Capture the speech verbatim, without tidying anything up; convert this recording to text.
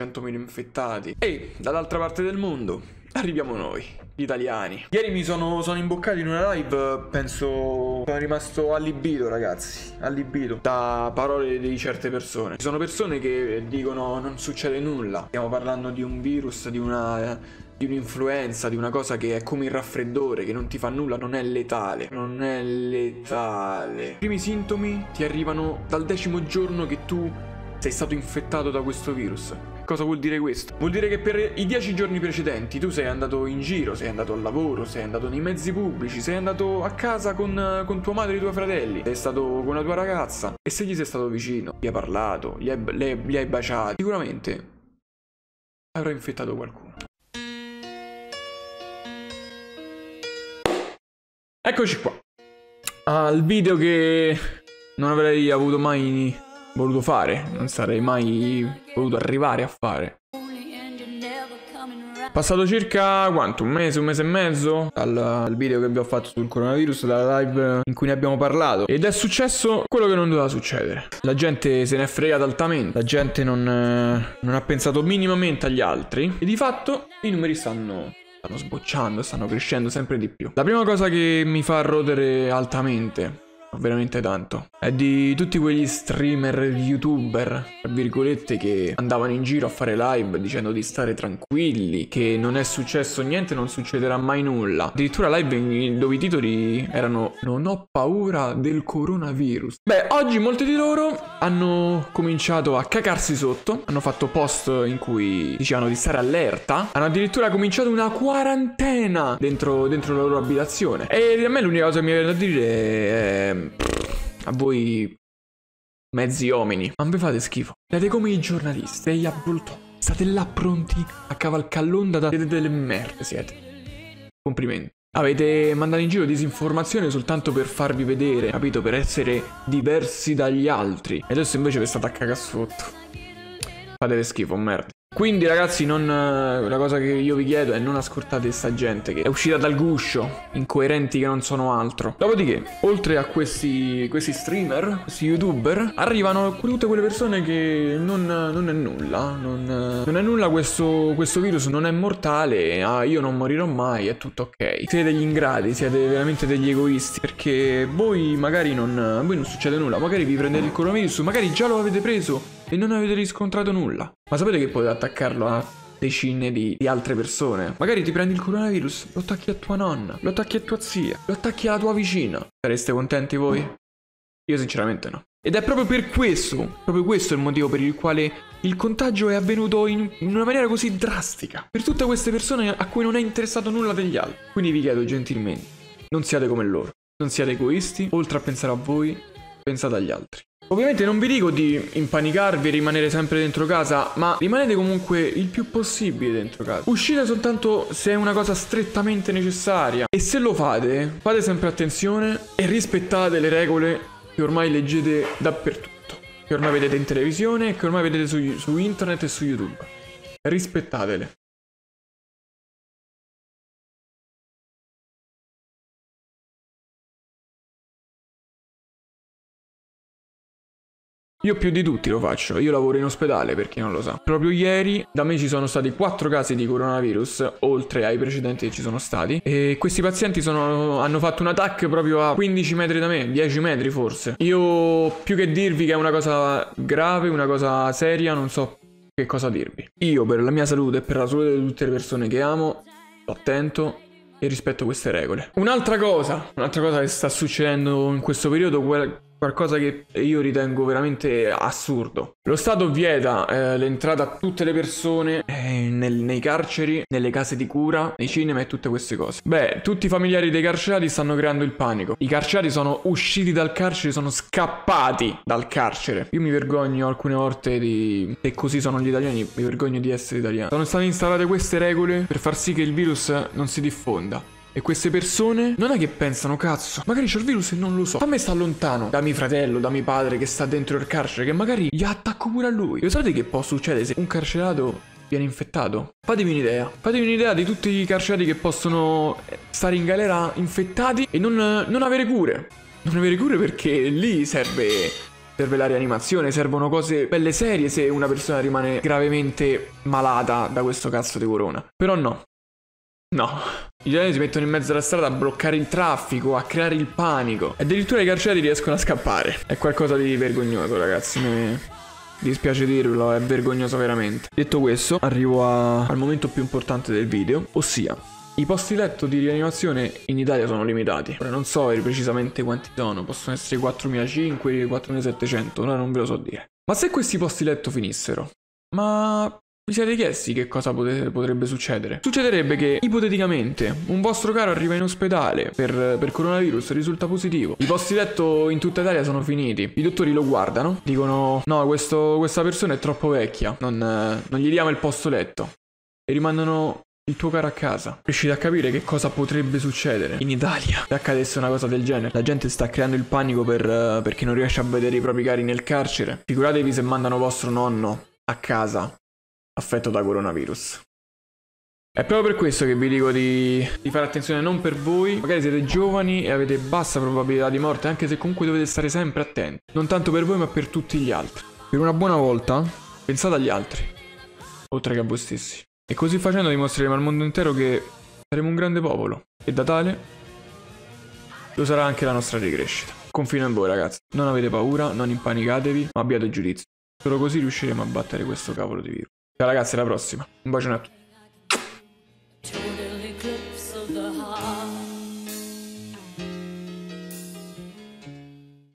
centomila infettati. E dall'altra parte del mondo arriviamo noi, gli italiani. Ieri mi sono, sono imboccato in una live, penso sono rimasto allibito, ragazzi, allibito da parole di certe persone. Ci sono persone che dicono non succede nulla, stiamo parlando di un virus, di una... di un'influenza, di una cosa che è come il raffreddore, che non ti fa nulla, non è letale. Non è letale. I primi sintomi ti arrivano dal decimo giorno che tu sei stato infettato da questo virus. Cosa vuol dire questo? Vuol dire che per i dieci giorni precedenti tu sei andato in giro, sei andato al lavoro, sei andato nei mezzi pubblici, sei andato a casa con, con tua madre e i tuoi fratelli, sei stato con la tua ragazza e se gli sei stato vicino, gli hai parlato, gli hai, le, gli hai baciati, sicuramente avrai infettato qualcuno. Eccoci qua, al video che non avrei avuto mai voluto fare, non sarei mai voluto arrivare a fare. Passato circa quanto? Un mese, un mese e mezzo dal, dal video che vi ho fatto sul coronavirus, dalla live in cui ne abbiamo parlato. Ed è successo quello che non doveva succedere. La gente se n'è fregata altamente, la gente non, non ha pensato minimamente agli altri. E di fatto i numeri stanno... stanno sbocciando, stanno crescendo sempre di più. La prima cosa che mi fa rodere altamente, veramente tanto, è di tutti quegli streamer, youtuber, tra virgolette, che andavano in giro a fare live dicendo di stare tranquilli, che non è successo niente, non succederà mai nulla. Addirittura live dove i titoli erano "Non ho paura del coronavirus". Beh, oggi molti di loro hanno cominciato a cacarsi sotto, hanno fatto post in cui dicevano di stare allerta, hanno addirittura cominciato una quarantena dentro, dentro la loro abitazione. E a me l'unica cosa che mi viene da dire è... a voi mezzi uomini, ma vi fate schifo. Siete come i giornalisti e gli avvoltoi. State là pronti a cavalcare l'onda, da... siete delle merde, siete. Complimenti. Avete mandato in giro disinformazione soltanto per farvi vedere, capito? Per essere diversi dagli altri. E adesso invece vi state a cagare sotto. Fatevi schifo, merda. Quindi ragazzi, non, la cosa che io vi chiedo è non ascoltate sta gente che è uscita dal guscio, incoerenti che non sono altro. Dopodiché, oltre a questi, questi streamer, questi youtuber, arrivano tutte quelle persone che non, non è nulla, non, non è nulla questo, questo virus, non è mortale, ah, io non morirò mai, è tutto ok. Siete degli ingrati, siete veramente degli egoisti, perché voi magari non, voi non succede nulla, magari vi prendete il coronavirus, magari già lo avete preso e non avete riscontrato nulla. Ma sapete che potete attaccarlo a decine di, di altre persone? Magari ti prendi il coronavirus, lo attacchi a tua nonna, lo attacchi a tua zia, lo attacchi alla tua vicina. Sareste contenti voi? Io sinceramente no. Ed è proprio per questo, proprio questo è il motivo per il quale il contagio è avvenuto in, in una maniera così drastica, per tutte queste persone a cui non è interessato nulla degli altri. Quindi vi chiedo gentilmente, non siate come loro, non siate egoisti, oltre a pensare a voi, pensate agli altri. Ovviamente non vi dico di impanicarvi e rimanere sempre dentro casa, ma rimanete comunque il più possibile dentro casa. Uscite soltanto se è una cosa strettamente necessaria. E se lo fate, fate sempre attenzione e rispettate le regole che ormai leggete dappertutto, che ormai vedete in televisione, che ormai vedete su, su internet e su YouTube. Rispettatele. Io più di tutti lo faccio, io lavoro in ospedale per chi non lo sa. Proprio ieri da me ci sono stati quattro casi di coronavirus, oltre ai precedenti che ci sono stati. E questi pazienti sono, hanno fatto un attacco proprio a quindici metri da me, dieci metri forse. Io più che dirvi che è una cosa grave, una cosa seria, non so che cosa dirvi. Io per la mia salute e per la salute di tutte le persone che amo, sto attento e rispetto queste regole. Un'altra cosa, un'altra cosa che sta succedendo in questo periodo, quella... qualcosa che io ritengo veramente assurdo. Lo Stato vieta eh, l'entrata a tutte le persone eh, nel, nei carceri, nelle case di cura, nei cinema e tutte queste cose. Beh, tutti i familiari dei carcerati stanno creando il panico. I carcerati sono usciti dal carcere, sono scappati dal carcere. Io mi vergogno alcune volte di... e così sono gli italiani, mi vergogno di essere italiano. Sono state instaurate queste regole per far sì che il virus non si diffonda. E queste persone non è che pensano, cazzo, magari c'ho il virus e non lo so, a me sta lontano da mio fratello, da mio padre che sta dentro il carcere, che magari gli attacco pure a lui. Lo sapete che può succedere se un carcerato viene infettato? Fatemi un'idea, fatemi un'idea di tutti i carcerati che possono stare in galera infettati e non, non avere cure. Non avere cure perché lì serve... Per la rianimazione servono cose belle serie se una persona rimane gravemente malata da questo cazzo di corona. Però no. No. Gli italiani si mettono in mezzo alla strada a bloccare il traffico, a creare il panico. E addirittura i carcerati riescono a scappare. È qualcosa di vergognoso, ragazzi. Mi dispiace dirvelo, è vergognoso veramente. Detto questo, arrivo a... al momento più importante del video, ossia... i posti letto di rianimazione in Italia sono limitati. Ora non so precisamente quanti sono, possono essere quattromilacinquecento, quattromilasettecento, ora non ve lo so dire. Ma se questi posti letto finissero, ma vi siete chiesti che cosa potrebbe succedere? Succederebbe che, ipoteticamente, un vostro caro arriva in ospedale per, per coronavirus, risulta positivo. I posti letto in tutta Italia sono finiti. I dottori lo guardano, dicono no, questo, questa persona è troppo vecchia, non, non gli diamo il posto letto. E rimandano... il tuo caro a casa. Riuscite a capire che cosa potrebbe succedere in Italia se accadesse una cosa del genere? La gente sta creando il panico per, uh, perché non riesce a vedere i propri cari nel carcere. Figuratevi se mandano vostro nonno a casa affetto da coronavirus. È proprio per questo che vi dico di, di fare attenzione, non per voi. Magari siete giovani e avete bassa probabilità di morte, anche se comunque dovete stare sempre attenti. Non tanto per voi ma per tutti gli altri. Per una buona volta pensate agli altri, oltre che a voi stessi. E così facendo dimostreremo al mondo intero che saremo un grande popolo. E da tale lo sarà anche la nostra ricrescita. Confino in voi, ragazzi. Non avete paura, non impanicatevi, ma abbiate giudizio. Solo così riusciremo a battere questo cavolo di virus. Ciao ragazzi, alla prossima. Un bacione a tutti.